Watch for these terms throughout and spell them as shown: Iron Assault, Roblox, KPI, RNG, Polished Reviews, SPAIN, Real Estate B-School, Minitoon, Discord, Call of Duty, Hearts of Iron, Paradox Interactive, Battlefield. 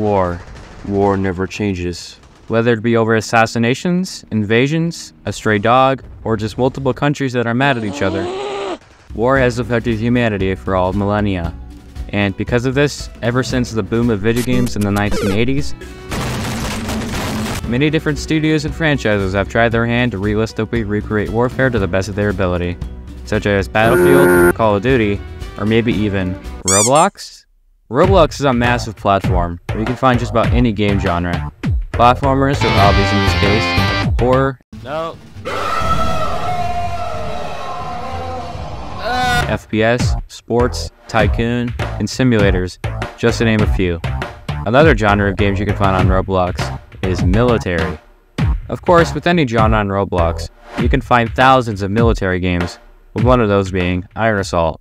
War. War never changes. Whether it be over assassinations, invasions, a stray dog, or just multiple countries that are mad at each other, war has affected humanity for all millennia. And because of this, ever since the boom of video games in the 1980s, many different studios and franchises have tried their hand to realistically recreate warfare to the best of their ability, such as Battlefield, Call of Duty, or maybe even Roblox? Roblox is a massive platform where you can find just about any game genre. Platformers are obvious in this case, horror, FPS, sports, tycoon, and simulators, just to name a few. Another genre of games you can find on Roblox is military. Of course, with any genre on Roblox, you can find thousands of military games, with one of those being Iron Assault.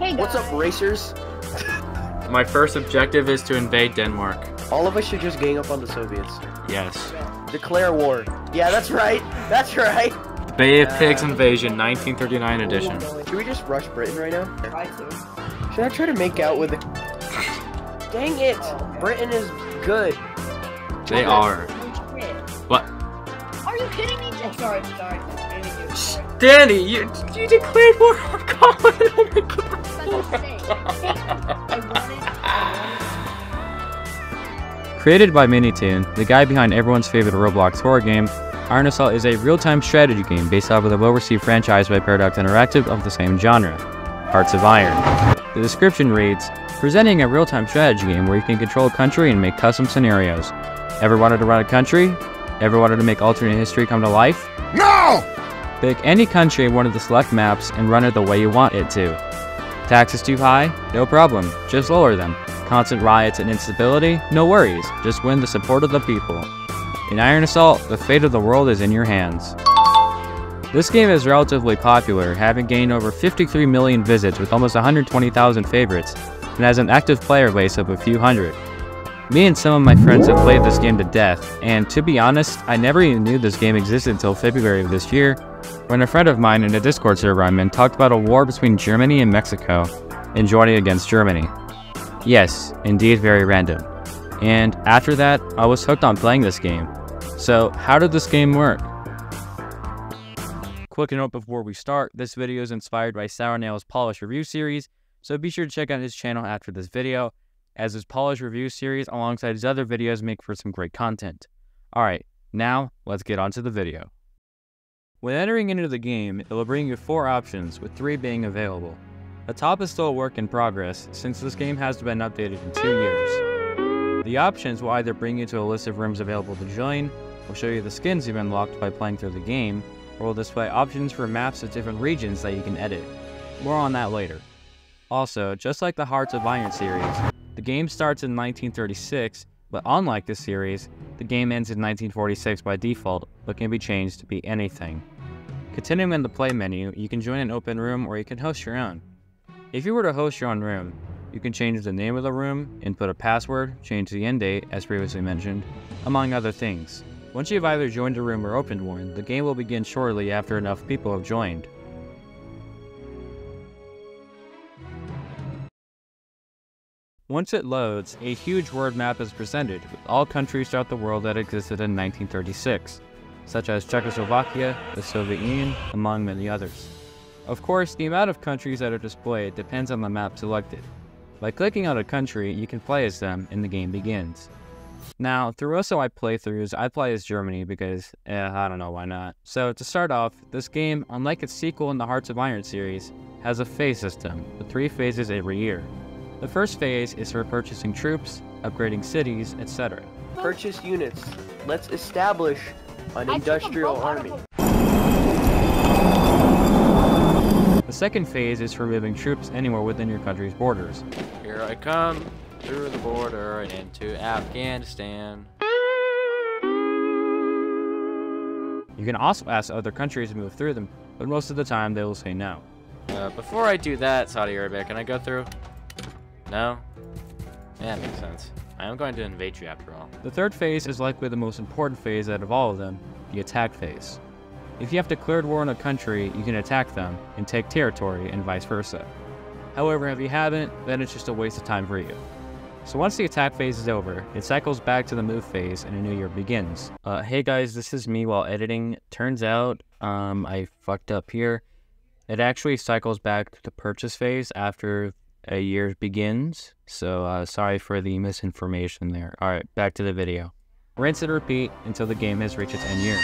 Hey, what's up, racers? My first objective is to invade Denmark. All of us should just gang up on the Soviets. Yes. Declare war. Yeah, that's right. That's right. Bay of Pigs Invasion, 1939 edition. Should we just rush Britain right now? Should I try to make out with it? Dang it! Britain is good. They are. What? Are you kidding me? Oh, sorry. Danny, you declared war on Colin. Oh my god. Created by Minitoon, the guy behind everyone's favorite Roblox horror game, Iron Assault is a real-time strategy game based off of the well-received franchise by Paradox Interactive of the same genre, Hearts of Iron. The description reads, presenting a real-time strategy game where you can control a country and make custom scenarios. Ever wanted to run a country? Ever wanted to make alternate history come to life? No! Pick any country in one of the select maps and run it the way you want it to. Taxes too high? No problem, just lower them. Constant riots and instability? No worries, just win the support of the people. In Iron Assault, the fate of the world is in your hands. This game is relatively popular, having gained over 53 million visits with almost 120,000 favorites, and has an active player base of a few hundred. Me and some of my friends have played this game to death, and to be honest, I never even knew this game existed until February of this year, when a friend of mine in a Discord server I'm in talked about a war between Germany and Mexico, and joining against Germany. Yes, indeed very random. And after that, I was hooked on playing this game. So, how did this game work? Quick note before we start, this video is inspired by Sour Nail's Polish Review series, so be sure to check out his channel after this video, as his Polish Review series alongside his other videos make for some great content. Alright, now, let's get on to the video. When entering into the game, it will bring you 4 options, with 3 being available. The top is still a work in progress, since this game hasn't been updated in 2 years. The options will either bring you to a list of rooms available to join, will show you the skins you've unlocked by playing through the game, or will display options for maps of different regions that you can edit. More on that later. Also, just like the Hearts of Iron series, the game starts in 1936, but unlike this series, the game ends in 1946 by default, but can be changed to be anything. Continuing in the play menu, you can join an open room or you can host your own. If you were to host your own room, you can change the name of the room, input a password, change the end date, as previously mentioned, among other things. Once you've either joined a room or opened one, the game will begin shortly after enough people have joined. Once it loads, a huge world map is presented with all countries throughout the world that existed in 1936, such as Czechoslovakia, the Soviet Union, among many others. Of course, the amount of countries that are displayed depends on the map selected. By clicking on a country, you can play as them and the game begins. Now, through most of my playthroughs, I play as Germany because, I don't know why not. So, to start off, this game, unlike its sequel in the Hearts of Iron series, has a phase system, with 3 phases every year. The first phase is for purchasing troops, upgrading cities, etc. Purchase units. Let's establish an industrial army. The second phase is for moving troops anywhere within your country's borders. Here I come. Through the border and into Afghanistan. You can also ask other countries to move through them, but most of the time they will say no. Before I do that, Saudi Arabia, can I go through? No? Yeah, that makes sense. I am going to invade you after all. The third phase is likely the most important phase out of all of them, the attack phase. If you have declared war on a country, you can attack them and take territory and vice versa. However, if you haven't, then it's just a waste of time for you. So once the attack phase is over, it cycles back to the move phase and a new year begins. Hey guys, this is me while editing. Turns out, I fucked up here. It actually cycles back to the purchase phase after a year begins. So sorry for the misinformation there. Alright, back to the video. Rinse and repeat until the game has reached its end year.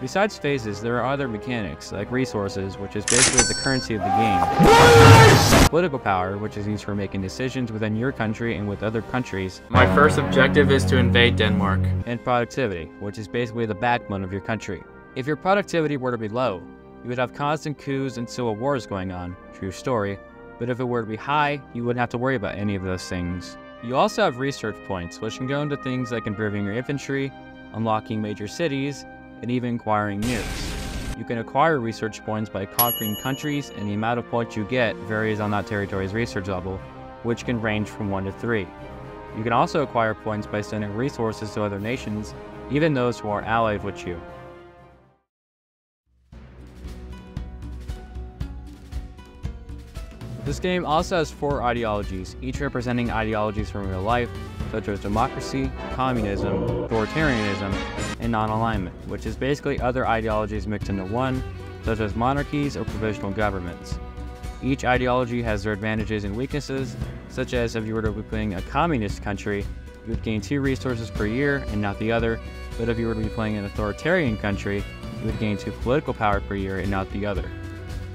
Besides phases, there are other mechanics, like resources, which is basically the currency of the game. Political power, which is used for making decisions within your country and with other countries. My first objective is to invade Denmark. And productivity, which is basically the backbone of your country. If your productivity were to be low, you would have constant coups and civil wars going on, true story, but if it were to be high, you wouldn't have to worry about any of those things. You also have research points, which can go into things like improving your infantry, unlocking major cities, and even acquiring nukes. You can acquire research points by conquering countries, and the amount of points you get varies on that territory's research level, which can range from 1 to 3. You can also acquire points by sending resources to other nations, even those who are allied with you. This game also has 4 ideologies, each representing ideologies from real life, such as democracy, communism, authoritarianism, and non-alignment, which is basically other ideologies mixed into one, such as monarchies or provisional governments. Each ideology has their advantages and weaknesses, such as if you were to be playing a communist country, you would gain 2 resources per year and not the other, but if you were to be playing an authoritarian country, you would gain 2 political power per year and not the other.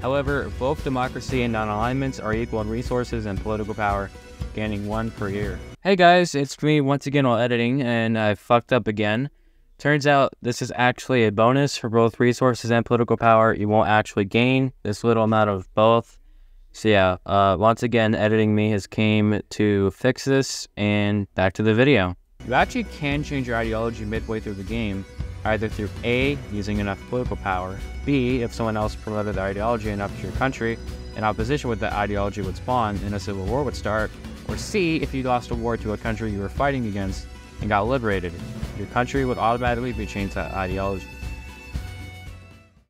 However, both democracy and non-alignments are equal in resources and political power, gaining 1 per year. Hey guys, it's me once again while editing, and I fucked up again. Turns out this is actually a bonus for both resources and political power. You won't actually gain this little amount of both. So yeah, once again, editing me has came to fix this, and back to the video. You actually can change your ideology midway through the game, either through A, using enough political power, B, if someone else promoted their ideology enough to your country, an opposition with that ideology would spawn and a civil war would start, or C, if you lost a war to a country you were fighting against and got liberated, your country would automatically be changed to that ideology.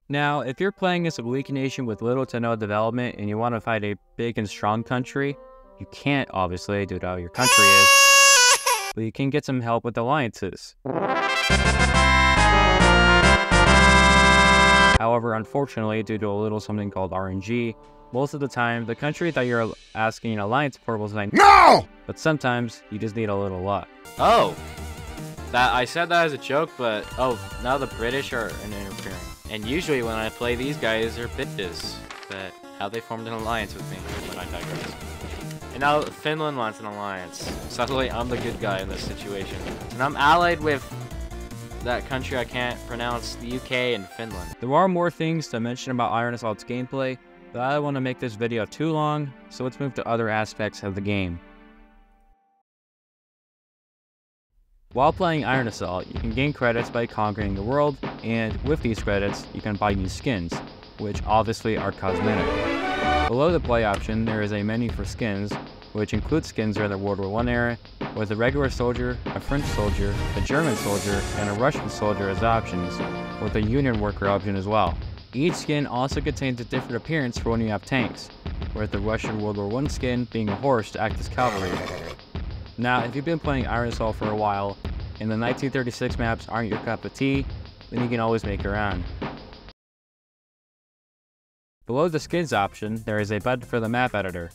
Now, if you're playing as a weak nation with little to no development and you want to fight a big and strong country, you can't obviously due to how your country is, but you can get some help with alliances. However, unfortunately, due to a little something called RNG, most of the time, the country that you're asking an alliance for will say NO! But sometimes, you just need a little luck. Oh! I said that as a joke, but oh, now the British are interfering. And usually when I play these guys, they're bitches. But how they formed an alliance with me, but I digress. And now Finland wants an alliance. Suddenly, I'm the good guy in this situation. And I'm allied with that country I can't pronounce, the UK and Finland. There are more things to mention about Iron Assault's gameplay, but I don't want to make this video too long, so let's move to other aspects of the game. While playing Iron Assault, you can gain credits by conquering the world, and with these credits, you can buy new skins, which obviously are cosmetic. Below the play option, there is a menu for skins, which includes skins during the World War I era, with a regular soldier, a French soldier, a German soldier, and a Russian soldier as options, with a union worker option as well. Each skin also contains a different appearance for when you have tanks, with the Russian World War I skin being a horse to act as cavalry. Now, if you've been playing Iron Assault for a while, and the 1936 maps aren't your cup of tea, then you can always make your own. Below the skins option, there is a button for the map editor,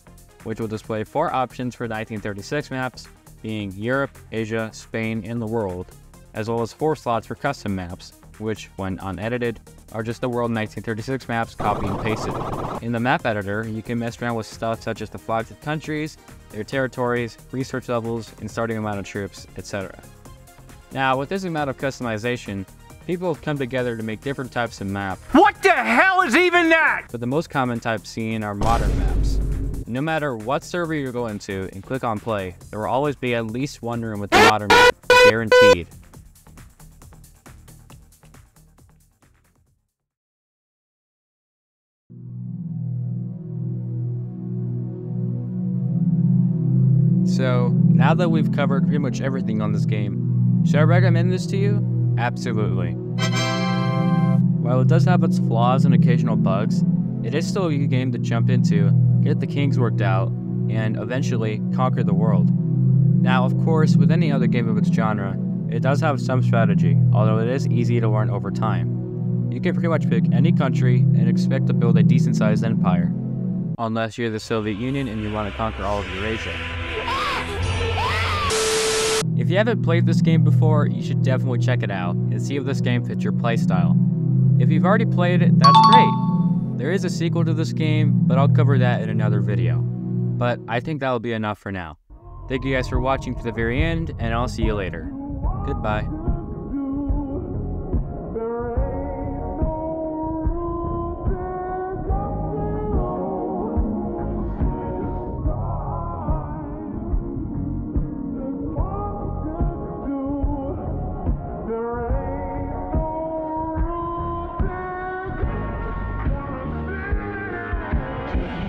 which will display 4 options for 1936 maps, being Europe, Asia, Spain, and the world, as well as 4 slots for custom maps, which, when unedited, are just the world 1936 maps copied and pasted. In the map editor, you can mess around with stuff such as the flags of countries, their territories, research levels, and starting amount of troops, etc. Now, with this amount of customization, people have come together to make different types of maps. What the hell is even that? But the most common type seen are modern maps. No matter what server you go into and click on play, there will always be at least 1 room with the modern map, guaranteed. So, now that we've covered pretty much everything on this game, should I recommend this to you? Absolutely. While it does have its flaws and occasional bugs, it is still a game to jump into, get the kinks worked out, and eventually conquer the world. Now, of course, with any other game of its genre, it does have some strategy, although it is easy to learn over time. You can pretty much pick any country and expect to build a decent sized empire, unless you're the Soviet Union and you want to conquer all of Eurasia. If you haven't played this game before, you should definitely check it out and see if this game fits your playstyle. If you've already played it, that's great. There is a sequel to this game, but I'll cover that in another video. But I think that'll be enough for now. Thank you guys for watching to the very end, and I'll see you later. Goodbye.